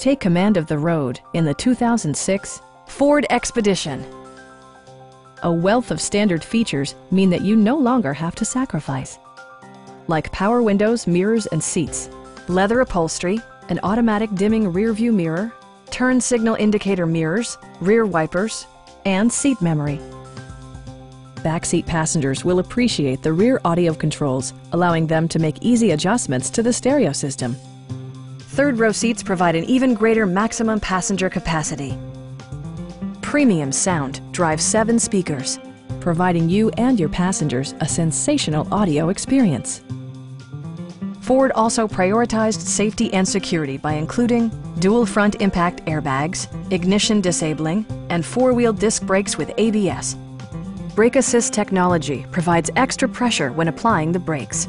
Take command of the road in the 2006 Ford Expedition. A wealth of standard features mean that you no longer have to sacrifice, like power windows, mirrors, and seats, leather upholstery, an automatic dimming rearview mirror, turn signal indicator mirrors, rear wipers, and seat memory. Backseat passengers will appreciate the rear audio controls, allowing them to make easy adjustments to the stereo system. Third row seats provide an even greater maximum passenger capacity. Premium sound drives 7 speakers, providing you and your passengers a sensational audio experience. Ford also prioritized safety and security by including dual front impact airbags, ignition disabling, and 4-wheel disc brakes with ABS. Brake assist technology provides extra pressure when applying the brakes.